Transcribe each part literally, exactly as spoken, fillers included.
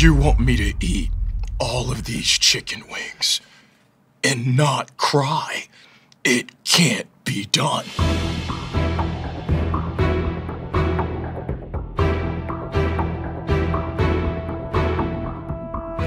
You want me to eat all of these chicken wings and not cry? It can't be done.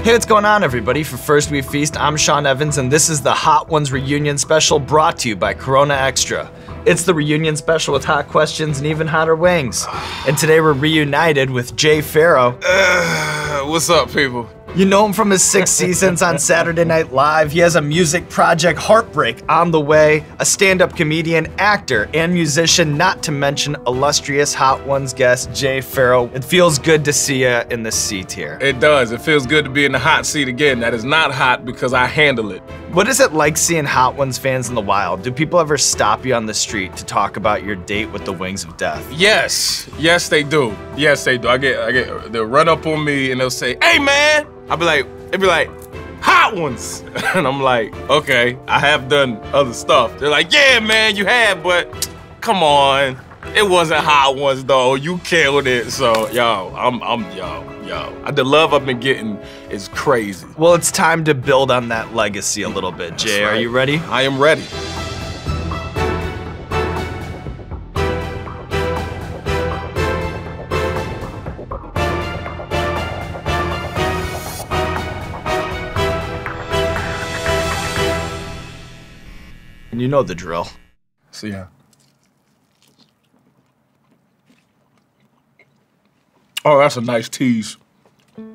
Hey, what's going on, everybody? For First We Feast, I'm Sean Evans, and this is the Hot Ones Reunion Special brought to you by Corona Extra. It's the reunion special with hot questions and even hotter wings. And today we're reunited with Jay Pharoah. Uh, what's up, people? You know him from his six seasons on Saturday Night Live. He has a music project, Heartbreak, on the way. A stand-up comedian, actor, and musician, not to mention illustrious Hot Ones guest, Jay Pharoah. It feels good to see you in the seat here. It does. It feels good to be in the hot seat again. That is not hot because I handle it. What is it like seeing Hot Ones fans in the wild? Do people ever stop you on the street to talk about your date with the wings of death? Yes, yes they do. Yes they do. I get, I get. They'll run up on me and they'll say, "Hey man!" I'll be like, it'd be like, "Hot Ones," and I'm like, "Okay, I have done other stuff." They're like, "Yeah man, you have, but come on, it wasn't Hot Ones though. You killed it." So yo, I'm, I'm yo. Yo, the love I've been getting is crazy. Well, it's time to build on that legacy a little bit, Jay. That's right. Are you ready? I am ready. And you know the drill. So yeah. Oh, that's a nice tease.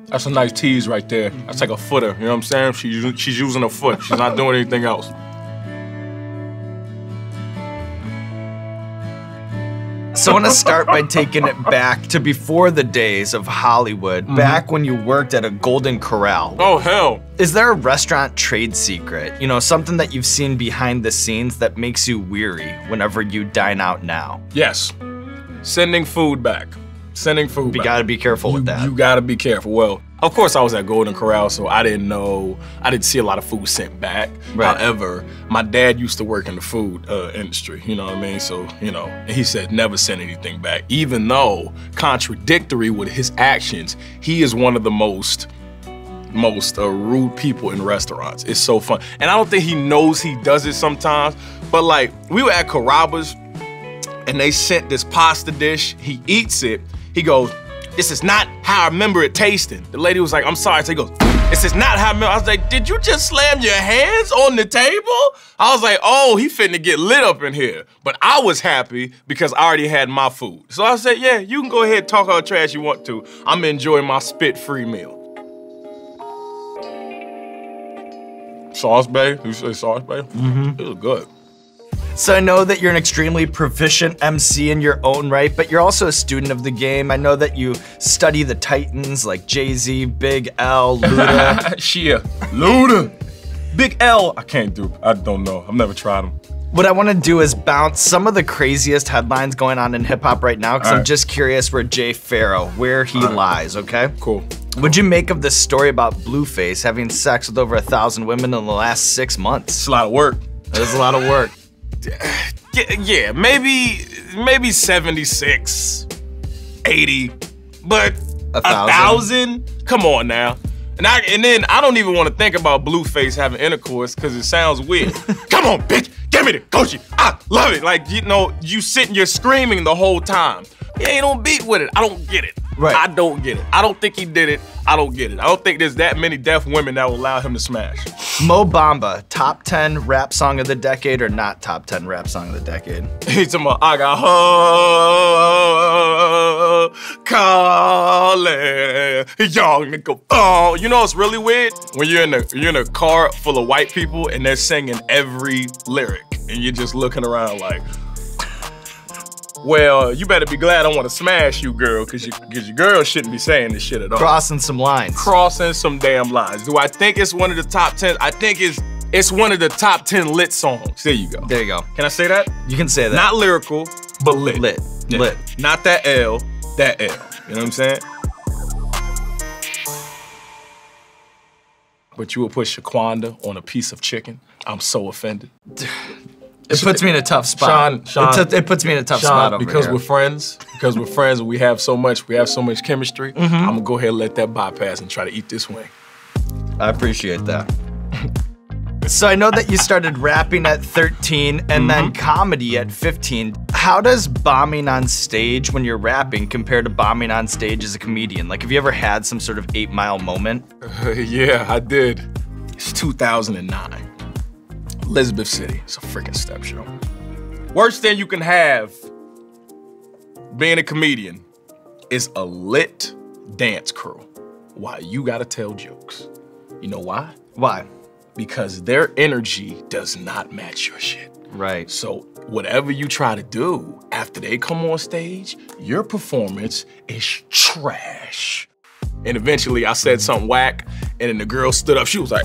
That's a nice tease right there. That's like a footer, you know what I'm saying? She, she's using her foot. She's not doing anything else. So I want to start by taking it back to before the days of Hollywood, mm-hmm. back when you worked at a Golden Corral. Oh, hell. Is there a restaurant trade secret? You know, something that you've seen behind the scenes that makes you weary whenever you dine out now? Yes. Sending food back. Sending food You back. gotta be careful you, with that. You gotta be careful. Well, of course I was at Golden Corral, so I didn't know, I didn't see a lot of food sent back. Right. However, my dad used to work in the food uh, industry, you know what I mean? So, you know, and he said never send anything back. Even though, contradictory with his actions, he is one of the most, most uh, rude people in restaurants. It's so fun. And I don't think he knows he does it sometimes, but like, we were at Carrabba's, and they sent this pasta dish, he eats it, he goes, "This is not how I remember it tasting." The lady was like, "I'm sorry." So he goes, "This is not how I remember." I was like, "Did you just slam your hands on the table?" I was like, "Oh, he finna get lit up in here." But I was happy because I already had my food. So I said, "Yeah, you can go ahead and talk all the trash you want to. I'm enjoying my spit-free meal." Sauce bae, you say sauce bae? Mm-hmm. It was good. So I know that you're an extremely proficient M C in your own right, but you're also a student of the game. I know that you study the titans like Jay-Z, Big L, Luda. Shia. Luda. Big L. I can't do, I don't know. I've never tried them. What I want to do is bounce some of the craziest headlines going on in hip hop right now, because right. I'm just curious where Jay Pharoah, where he right. lies, okay? Cool. What'd you make of this story about Blueface having sex with over a thousand women in the last six months? It's a lot of work. It is a lot of work. Yeah, maybe maybe seventy-six, eighty, but a thousand? a thousand? Come on now. And, I, and then I don't even want to think about Blueface having intercourse because it sounds weird. Come on, bitch, give me the coochie. I love it. Like, you know, you sitting, you're screaming the whole time. He ain't on beat with it. I don't get it. Right. I don't get it. I don't think he did it. I don't get it. I don't think there's that many deaf women that will allow him to smash. Mo Bamba, top ten rap song of the decade or not top ten rap song of the decade? He's talking about, "I got ho calling, young nigga." Oh, you know what's really weird? When you're in a you're in a car full of white people and they're singing every lyric, and you're just looking around like, "Well, you better be glad I want to smash you, girl, because you, your girl shouldn't be saying this shit at all." Crossing some lines. Crossing some damn lines. Do I think it's one of the top ten? I think it's it's one of the top ten lit songs. There you go. There you go. Can I say that? You can say that. Not lyrical, but lit. Lit. Yeah. Lit. Not that L, that L. You know what I'm saying? But you will put Wakanda on a piece of chicken. I'm so offended. It puts me in a tough spot. Sean, Sean, it, it puts me in a tough Sean, spot over because here. we're friends. Because we're friends, and we have so much. We have so much chemistry. Mm-hmm. I'm gonna go ahead and let that bypass and try to eat this wing. I appreciate that. So I know that you started rapping at thirteen and mm-hmm. then comedy at fifteen. How does bombing on stage when you're rapping compare to bombing on stage as a comedian? Like, have you ever had some sort of eight mile moment? Uh, yeah, I did. It's two thousand nine. Elizabeth City. It's a freaking step show. Worst thing you can have being a comedian is a lit dance crew. Why? You gotta tell jokes. You know why? Why? Because their energy does not match your shit. Right. So whatever you try to do after they come on stage, your performance is trash. And eventually I said something whack, and then the girl stood up. She was like,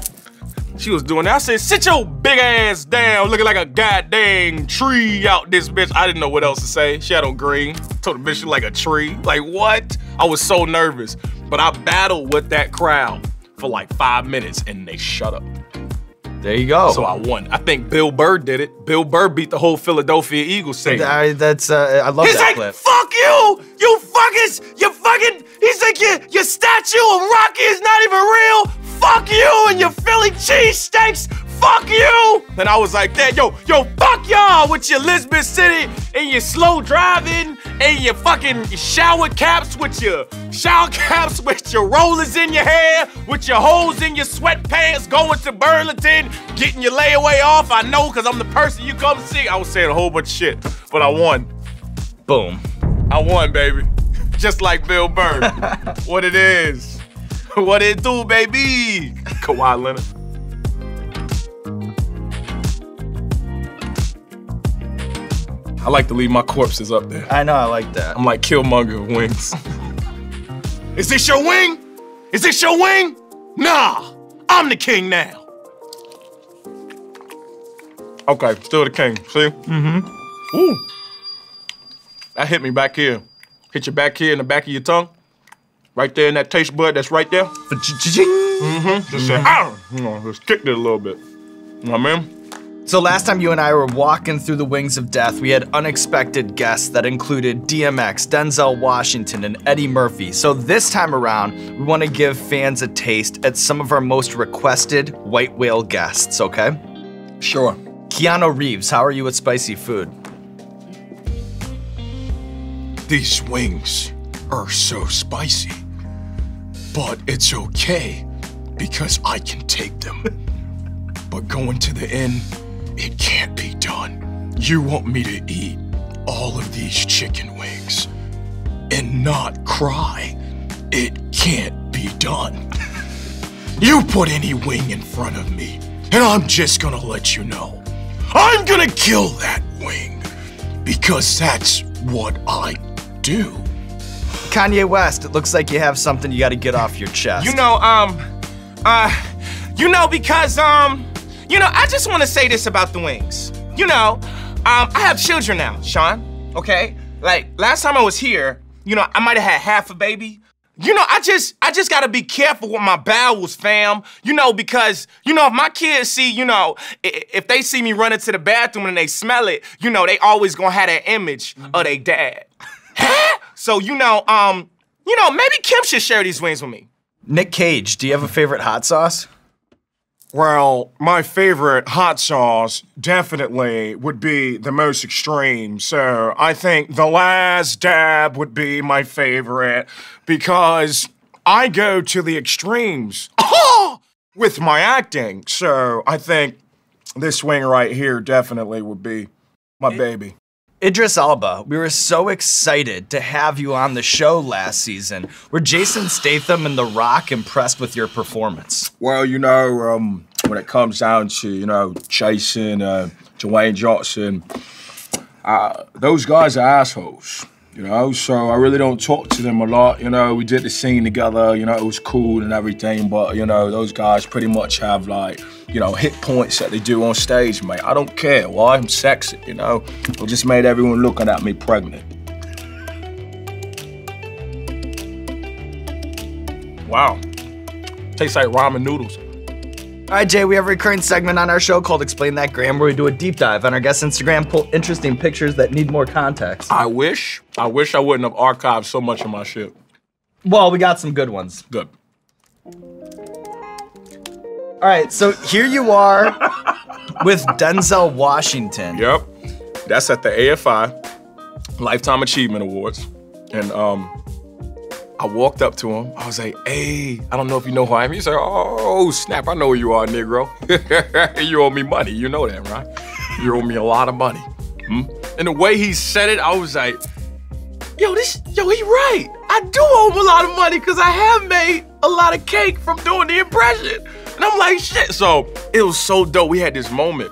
she was doing that. I said, sit your big ass down, looking like a goddamn tree out this bitch. I didn't know what else to say. She had on green. Told the bitch she like a tree. Like, what? I was so nervous. But I battled with that crowd for like five minutes, and they shut up. There you go. So I won. I think Bill Burr did it. Bill Burr beat the whole Philadelphia Eagles team. I, that's, uh, I love he's that like, clip. He's like, fuck you! You fuckers! You fucking, he's like, your, your statue of Rocky is not even real! Fuck you and your Philly cheesesteaks! Fuck you! And I was like, that, yo, yo, fuck y'all with your Elizabeth City and your slow driving and your fucking shower caps with your shower caps with your rollers in your hair, with your holes in your sweatpants, going to Burlington, getting your layaway off. I know, cause I'm the person you come see. I was saying a whole bunch of shit, but I won. Boom. I won, baby. Just like Bill Burr. What it is. What it do, baby? Kawhi Leonard. I like to leave my corpses up there. I know, I like that. I'm like Killmonger with wings. Is this your wing? Is this your wing? Nah, I'm the king now. Okay, still the king, see? Mm-hmm. Ooh. That hit me back here. Hit your back here in the back of your tongue. Right there in that taste bud that's right there. Mm-hmm. Just say, ow! You know, just kicked it a little bit. You know what I mean? So last time you and I were walking through the wings of death, we had unexpected guests that included D M X, Denzel Washington, and Eddie Murphy. So this time around, we want to give fans a taste at some of our most requested white whale guests, okay? Sure. Keanu Reeves, how are you with spicy food? These wings are so spicy, but it's okay because I can take them. But going to the end, it can't be done. You want me to eat all of these chicken wings and not cry. It can't be done. You put any wing in front of me, and I'm just gonna let you know. I'm gonna kill that wing because that's what I do. Kanye West, it looks like you have something you gotta get off your chest. You know, um, uh, you know, because, um, you know, I just want to say this about the wings. You know, um, I have children now, Sean, okay? Like, last time I was here, you know, I might have had half a baby. You know, I just, I just got to be careful with my bowels, fam. You know, because, you know, if my kids see, you know, if they see me running to the bathroom and they smell it, you know, they always going to have that image mm-hmm. of their dad. So, you know, um, you know, maybe Kim should share these wings with me. Nick Cage, do you have a favorite hot sauce? Well, my favorite hot sauce definitely would be the most extreme. So I think the last dab would be my favorite because I go to the extremes with my acting. So I think this wing right here definitely would be my it baby. Idris Elba, we were so excited to have you on the show last season. Were Jason Statham and The Rock impressed with your performance? Well, you know, um, when it comes down to, you know, Jason, uh, Dwayne Johnson, uh, those guys are assholes, you know, so I really don't talk to them a lot. You know, we did the scene together, you know, it was cool and everything, but, you know, those guys pretty much have, like, you know, hit points that they do on stage, mate. I don't care. Well, I'm sexy, you know? It just made everyone looking at me pregnant. Wow. Tastes like ramen noodles. Alright, Jay, we have a recurring segment on our show called Explain That Gram, where we do a deep dive on our guest's Instagram, pull interesting pictures that need more context. I wish, I wish I wouldn't have archived so much of my shit. Well, we got some good ones. Good. Alright, so here you are with Denzel Washington. Yep. That's at the A F I Lifetime Achievement Awards. And um, I walked up to him. I was like, hey, I don't know if you know who I am. He said, oh, snap, I know who you are, Negro. You owe me money. You know that, right? You owe me a lot of money. Hmm? And the way he said it, I was like, yo, this, yo, he right. I do owe him a lot of money because I have made a lot of cake from doing the impression. And I'm like, shit. So it was so dope. We had this moment.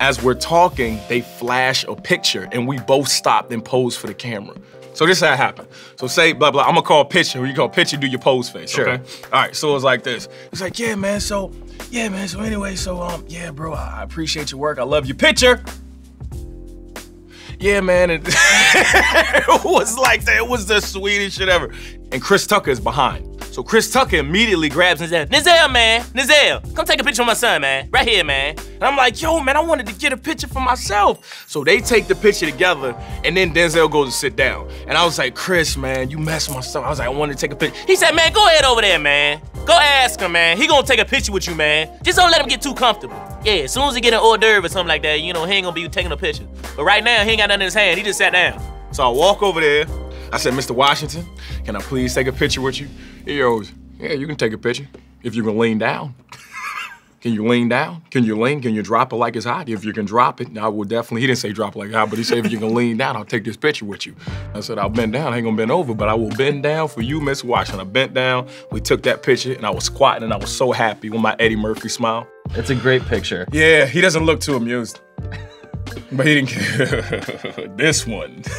As we're talking, they flash a picture and we both stopped and posed for the camera. So this is how it happened. So say, blah, blah, I'm gonna call picture. You call picture, do your pose face, sure. Okay? All right, so it was like this. It's like, yeah, man, so, yeah, man, so anyway, so, um, yeah, bro, I appreciate your work. I love your picture. Yeah, man, and it was like that. It was the sweetest shit ever. And Chris Tucker is behind. So Chris Tucker immediately grabs and says, Denzel, man, Denzel, come take a picture of my son, man, right here, man. And I'm like, yo, man, I wanted to get a picture for myself. So they take the picture together, and then Denzel goes to sit down. And I was like, Chris, man, you messed my stuff. I was like, I wanted to take a picture. He said, man, go ahead over there, man. Go ask him, man. He gonna take a picture with you, man. Just don't let him get too comfortable. Yeah, as soon as he get an hors d'oeuvre or something like that, you know, he ain't gonna be taking a picture. But right now, he ain't got nothing in his hand. He just sat down. So I walk over there. I said, Mister Washington, can I please take a picture with you? He goes, yeah, you can take a picture if you can lean down. Can you lean down? Can you lean? Can you drop it like it's hot? If you can drop it, I will definitely, he didn't say drop it like it's hot, but he said, if you can lean down, I'll take this picture with you. I said, I'll bend down. I ain't gonna bend over, but I will bend down for you, Miss Washington. I bent down, we took that picture, and I was squatting, and I was so happy with my Eddie Murphy smile. It's a great picture. Yeah, he doesn't look too amused. But he didn't care. This one. There's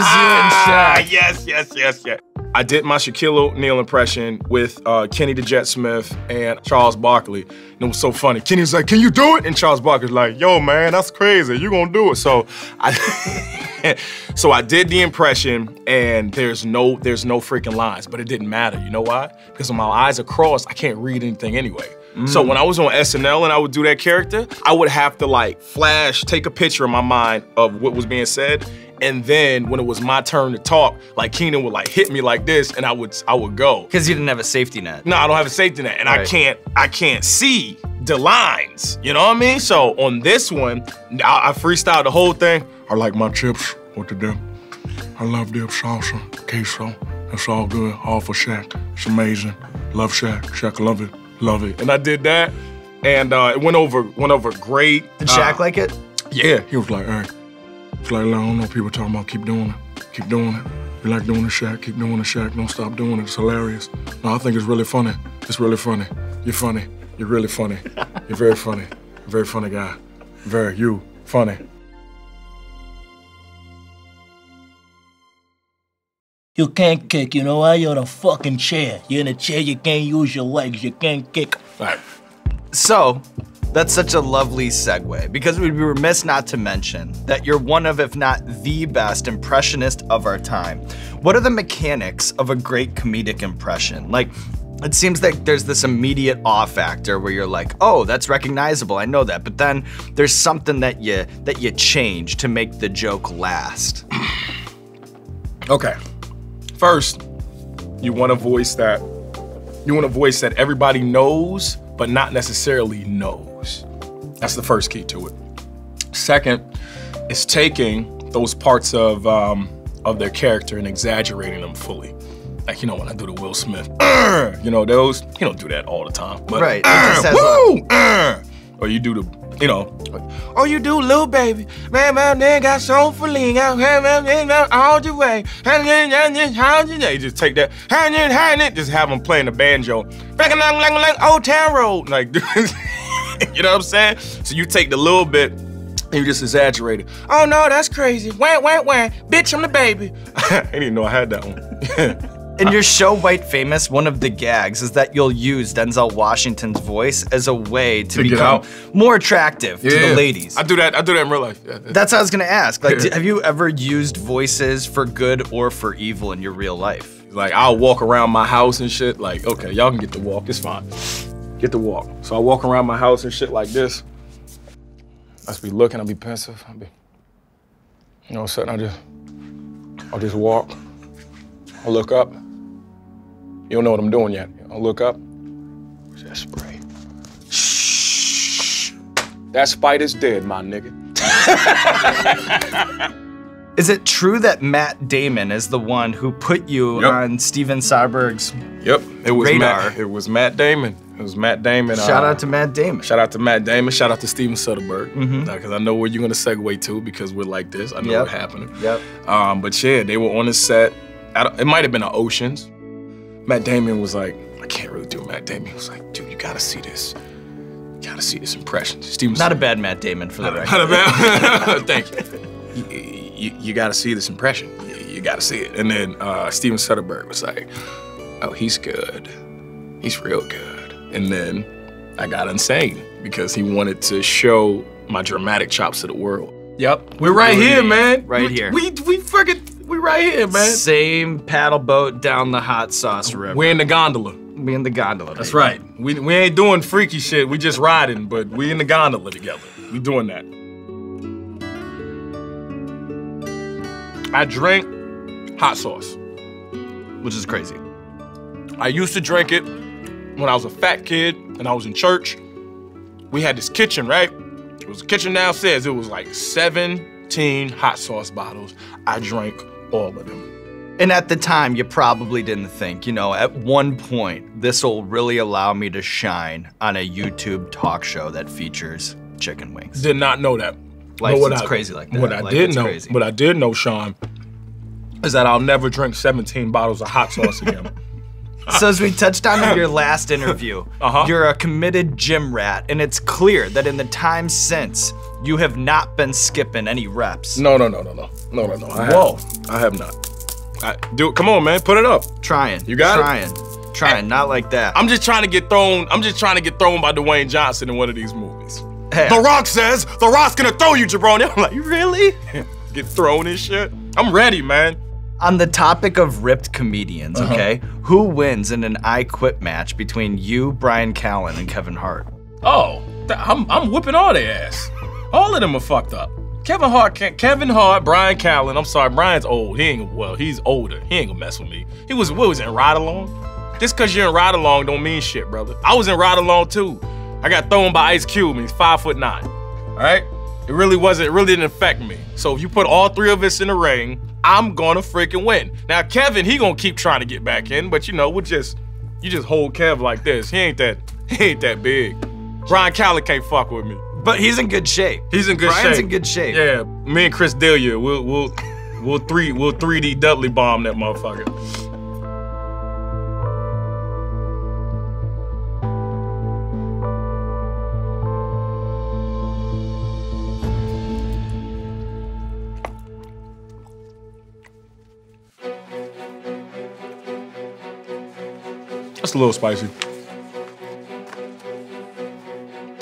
you in shot. Yes, yes, yes, yes. I did my Shaquille O'Neal impression with uh, Kenny the Jet Smith and Charles Barkley. And it was so funny. Kenny was like, can you do it? And Charles Barkley's like, yo, man, that's crazy. You gonna do it. So I so I did the impression, and there's no there's no freaking lines, but it didn't matter. You know why? Because when my eyes are crossed, I can't read anything anyway. Mm. So when I was on S N L and I would do that character, I would have to like flash, take a picture in my mind of what was being said, and then when it was my turn to talk, like Keenan would like hit me like this, and I would I would go. Because you didn't have a safety net. No, I don't have a safety net, and right. I can't I can't see the lines. You know what I mean? So on this one, I, I freestyled the whole thing. I like my chips with the dip. I love dip salsa, queso. It's all good, all for Shaq. It's amazing. Love Shaq. Shaq love it. Love it. And I did that, and uh, it went over went over great. Did Shaq uh, like it? Yeah. He was like, all right. It's like, I don't know people talking about keep doing it. Keep doing it. You like doing the Shaq, keep doing the Shaq. Don't stop doing it. It's hilarious. No, I think it's really funny. It's really funny. You're funny. You're really funny. You're very funny. Very funny guy. Very, you, funny. You can't kick, you know why? You're in a fucking chair. You're in a chair, you can't use your legs, you can't kick. All right. So, that's such a lovely segue, because we'd be remiss not to mention that you're one of, if not the best, impressionist of our time. What are the mechanics of a great comedic impression? Like, it seems like there's this immediate awe factor where you're like, oh, that's recognizable, I know that. But then there's something that you, that you change to make the joke last. Okay. First, you want a voice that you want a voice that everybody knows, but not necessarily knows. That's the first key to it. Second, is taking those parts of um, of their character and exaggerating them fully. Like, you know, when I do the Will Smith, you know, those, you don't do that all the time. But, right. Woo! A... Or you do the, you know. Oh, you do, little baby. Man, man, they got so feeling out, all the way. You just take that, just have them playing the banjo. Old Town Road. Like, you know what I'm saying? So you take the little bit and you just exaggerate it. Oh no, that's crazy. Wah, wah, wah. Bitch, I'm the baby. I didn't even know I had that one. In your show, White Famous, one of the gags is that you'll use Denzel Washington's voice as a way to, to become more attractive yeah, to the ladies. I do that. I do that in real life. Yeah, yeah. That's what I was gonna ask. Like, yeah. do, have you ever used voices for good or for evil in your real life? Like, I'll walk around my house and shit. Like, okay, y'all can get to walk. It's fine. get to walk. So I walk around my house and shit like this. I just be looking, I be pensive. I be, you know, sudden I just, I just walk. I look up. You don't know what I'm doing yet. I look up. Where's that spray? Shh. That spider's dead, my nigga. Is it true that Matt Damon is the one who put you yep. on Steven Soderbergh's Yep, it was radar. Matt. It was Matt Damon. It was Matt Damon. Shout uh, out to Matt Damon. Shout out to Matt Damon. Shout out to Steven Soderbergh. Because mm-hmm. I know where you're going to segue to because we're like this. I know yep. what happened. Yep. Um, but yeah, they were on the set. It might have been the Oceans. Matt Damon was like, I can't really do Matt Damon. He was like, dude, you got to see this. You got to see this impression. Steven Not Soderbergh. a bad Matt Damon for the record. Not a bad Thank you. You, you, you got to see this impression. You, you got to see it. And then uh, Steven Soderbergh was like, oh, he's good. He's real good. And then I got insane because he wanted to show my dramatic chops to the world. Yep. We're right, right here, man. Right we, here. We, we fucking, we right here, man. Same paddle boat down the hot sauce river. We're in the gondola. We in the gondola. That's right. We, we ain't doing freaky shit. We just riding, but we in the gondola together. We doing that. I drink hot sauce, which is crazy. I used to drink it when I was a fat kid and I was in church. We had this kitchen, right? It was a kitchen downstairs. It was like seventeen hot sauce bottles. I drank all of them. And at the time, you probably didn't think, you know, at one point, this will really allow me to shine on a YouTube talk show that features chicken wings. Did not know that. Like it's crazy like that. What I did know, what I did know, Sean, is that I'll never drink seventeen bottles of hot sauce again. So as we touched on in your last interview, uh-huh. you're a committed gym rat, and it's clear that in the time since, you have not been skipping any reps. No, no, no, no, no, no, no, no. I Whoa, have, I have not. I, dude, come on, man, put it up. Trying. You got trying, it. Trying, trying, not like that. I'm just trying to get thrown. I'm just trying to get thrown by Dwayne Johnson in one of these movies. Hey. The Rock says, The Rock's gonna throw you, jabroni. I'm like, you really? Get thrown and shit? I'm ready, man. On the topic of ripped comedians, uh-huh. okay? Who wins in an I Quit match between you, Brian Callen, and Kevin Hart? Oh, I'm, I'm whipping all their ass. All of them are fucked up. Kevin Hart, Kevin Hart, Brian Callen, I'm sorry, Brian's old. He ain't, well, he's older. He ain't gonna mess with me. He was, what was it, in Ride Along? Just cause you're in Ride Along don't mean shit, brother. I was in Ride Along too. I got thrown by Ice Cube, and he's five foot nine, all right? It really wasn't, it really didn't affect me. So if you put all three of us in the ring, I'm gonna freaking win. Now Kevin, he gonna keep trying to get back in, but you know, we'll just, you just hold Kev like this. He ain't that, he ain't that big. Brian Callen can't fuck with me. But he's in good shape. He's in good Brian's shape. Brian's in good shape. Yeah, me and Chris Delia, we'll, we'll, we'll, three, we'll three D Dudley bomb that motherfucker. That's a little spicy.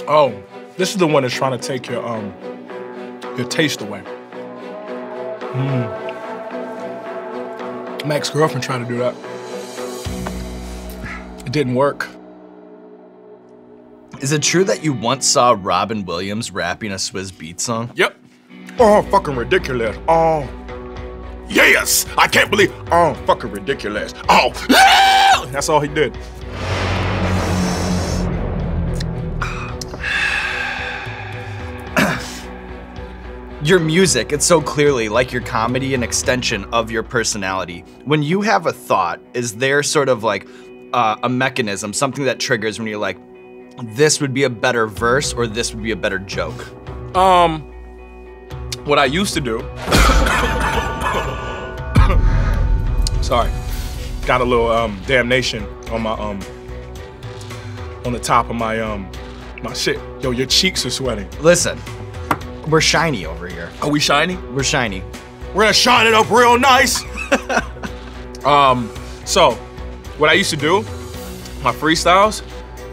Oh, this is the one that's trying to take your um your taste away. Mm. My ex-girlfriend tried to do that. It didn't work. Is it true that you once saw Robin Williams rapping a Swizz Beatz song? Yep. Oh, fucking ridiculous. Oh, yes. I can't believe. Oh, fucking ridiculous. Oh. That's all he did. Your music, it's so clearly like your comedy, an extension of your personality. When you have a thought, is there sort of like uh, a mechanism, something that triggers when you're like, this would be a better verse or this would be a better joke? Um, what I used to do. Sorry. Got a little um, damnation on my um, on the top of my um, my shit. Yo, your cheeks are sweating. Listen, we're shiny over here. Are we shiny? We're shiny. We're gonna shine it up real nice. um, so what I used to do, my freestyles,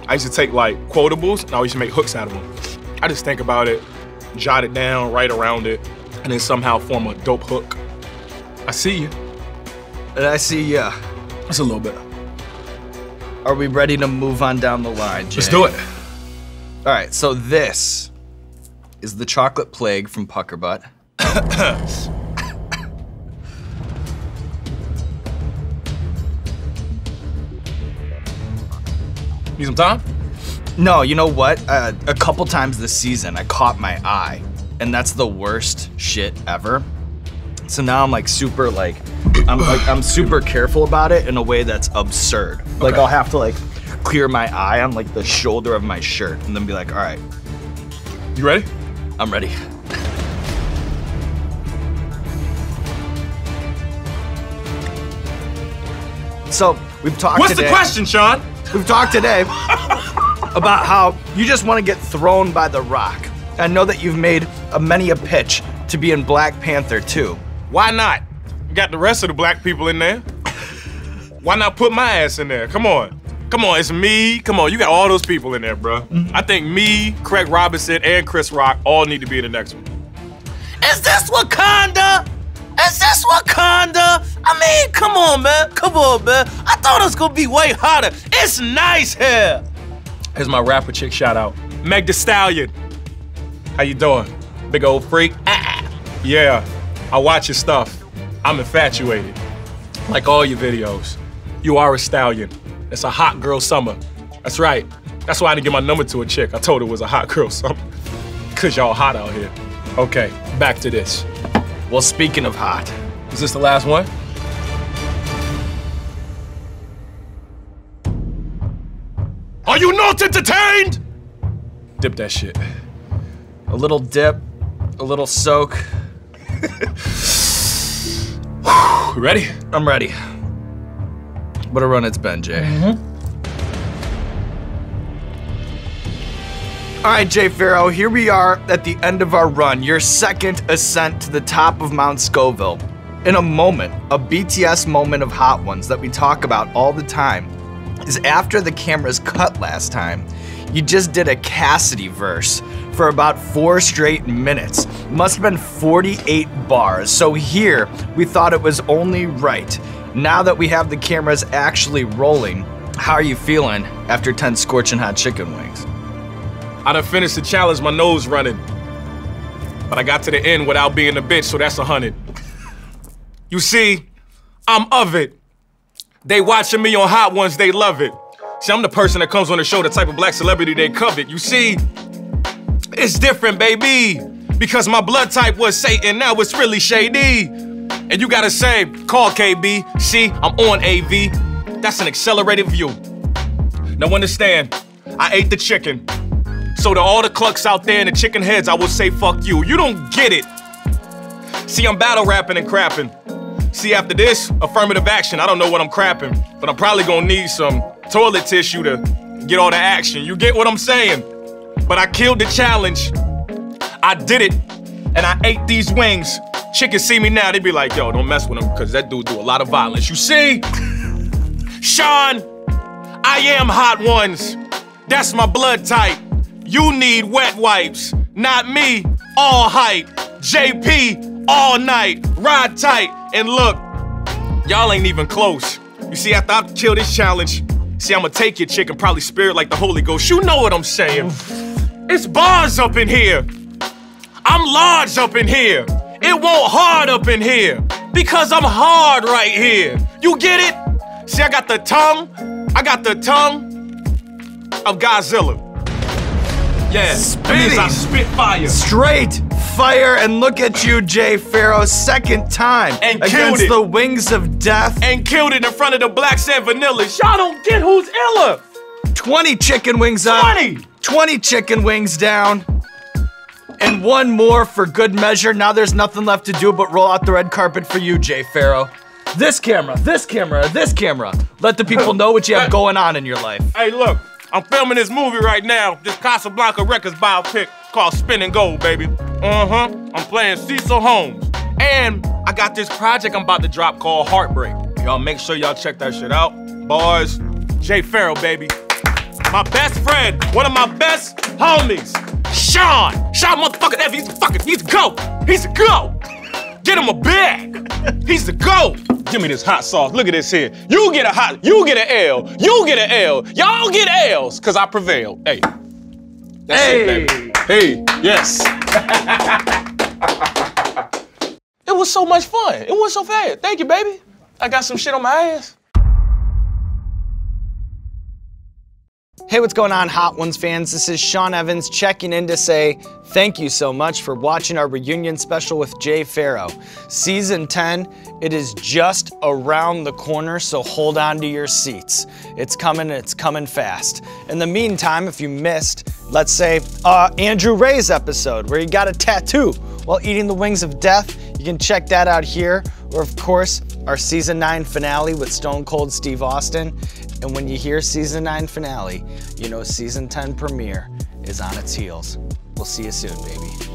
I used to take like quotables and I used to make hooks out of them. I just think about it, jot it down, write around it, and then somehow form a dope hook. I see you. And I see, yeah. Uh, That's a little bit. are we ready to move on down the line, Jay? Let's do it. All right, so this is the chocolate plague from Puckerbutt. Need some time? No, you know what? Uh, a couple times this season, I caught my eye, and that's the worst shit ever. So now I'm like super like, I'm like I'm super careful about it in a way that's absurd. Okay. Like I'll have to like clear my eye on like the shoulder of my shirt, and then be like, all right, you ready? I'm ready. So we've talked. What's today, the question, Sean? We've talked today about how you just want to get thrown by the rock. I know that you've made a many a pitch to be in Black Panther too. Why not? We got the rest of the black people in there. Why not put my ass in there? Come on. Come on, it's me. Come on, you got all those people in there, bro. Mm-hmm. I think me, Craig Robinson, and Chris Rock all need to be in the next one. Is this Wakanda? Is this Wakanda? I mean, come on, man. Come on, man. I thought it was gonna be way hotter. It's nice here. Here's my rapper chick shout out. Meg Thee Stallion. How you doing? Big old freak. Ah. Yeah, I watch your stuff. I'm infatuated. Like all your videos. You are a stallion. It's a hot girl summer. That's right. That's why I didn't give my number to a chick. I told her it was a hot girl summer. Cause y'all hot out here. Okay, back to this. Well, speaking of hot. Is this the last one? Are you not entertained? Dip that shit. A little dip, a little soak. You ready? I'm ready. What a run it's been, Jay. Mm-hmm. All right, Jay Pharoah, here we are at the end of our run, your second ascent to the top of Mount Scoville. In a moment, a B T S moment of Hot Ones that we talk about all the time is after the cameras cut last time, you just did a Cassidy verse for about four straight minutes. Must have been forty-eight bars. So here, we thought it was only right. Now that we have the cameras actually rolling, how are you feeling after ten scorching hot chicken wings? I done finished the challenge, my nose running. But I got to the end without being a bitch, so that's a hundred. You see, I'm of it. They watching me on Hot Ones, they love it. See, I'm the person that comes on the show, the type of black celebrity they covet. You see, it's different, baby. Because my blood type was Satan, now it's really shady. And you gotta say, call K B, see, I'm on A V. That's an accelerated view. Now understand, I ate the chicken. So to all the clucks out there and the chicken heads, I will say fuck you. You don't get it. See, I'm battle rapping and crapping. See, after this, affirmative action. I don't know what I'm crapping, but I'm probably gonna need some toilet tissue to get all the action. You get what I'm saying? But I killed the challenge. I did it, and I ate these wings. Chickens see me now, they be like, yo, don't mess with him, because that dude do a lot of violence. You see? Sean, I am Hot Ones. That's my blood type. You need wet wipes. Not me, all hype. J P, all night. Ride tight. And look, y'all ain't even close. You see, after I kill this challenge, see, I'ma take your chick and probably spirit like the Holy Ghost. You know what I'm saying. It's bars up in here. I'm large up in here. It won't hard up in here, because I'm hard right here. You get it? See, I got the tongue, I got the tongue of Godzilla. Yeah, that means I spit fire. Straight fire, and look at you, Jay Pharoah, second time. And killed it. Against the wings of death. And killed it in front of the blacks and vanillas. Y'all don't get who's iller. twenty chicken wings up. twenty! twenty chicken wings down. And one more for good measure. Now there's nothing left to do but roll out the red carpet for you, Jay Pharoah. This camera, this camera, this camera. Let the people know what you have going on in your life. Hey, look, I'm filming this movie right now. This Casablanca Records biopic called Spin and Gold, baby. Uh-huh, I'm playing Cecil Holmes. And I got this project I'm about to drop called Heartbreak. Y'all make sure y'all check that shit out. Bars, Jay Pharoah, baby. My best friend, one of my best homies. Sean! Sean motherfucking Evans, he's a fucking, he's a go! He's a go! Get him a bag. He's the GOAT. Give me this hot sauce. Look at this here. You get a hot, you get an L. You get an L. Y'all get L's, because I prevailed. Hey. That's hey. It, baby. Hey, yes. It was so much fun. It went so fast. Thank you, baby. I got some shit on my ass. Hey, what's going on, Hot Ones fans? This is Sean Evans checking in to say thank you so much for watching our reunion special with Jay Pharoah. Season ten, it is just around the corner, so hold on to your seats. It's coming, it's coming fast. In the meantime, if you missed, let's say uh, Andrew Ray's episode where he got a tattoo while eating the wings of death, you can check that out here. Or of course, our season nine finale with Stone Cold Steve Austin. And when you hear season nine finale, you know season ten premiere is on its heels. We'll see you soon, baby.